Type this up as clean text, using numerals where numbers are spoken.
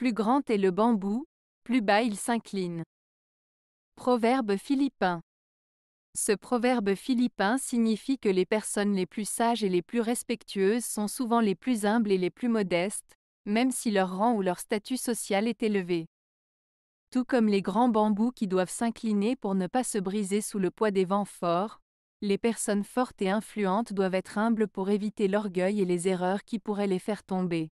Plus grand est le bambou, plus bas il s'incline. Proverbe philippin. Ce proverbe philippin signifie que les personnes les plus sages et les plus respectueuses sont souvent les plus humbles et les plus modestes, même si leur rang ou leur statut social est élevé. Tout comme les grands bambous qui doivent s'incliner pour ne pas se briser sous le poids des vents forts, les personnes fortes et influentes doivent être humbles pour éviter l'orgueil et les erreurs qui pourraient les faire tomber.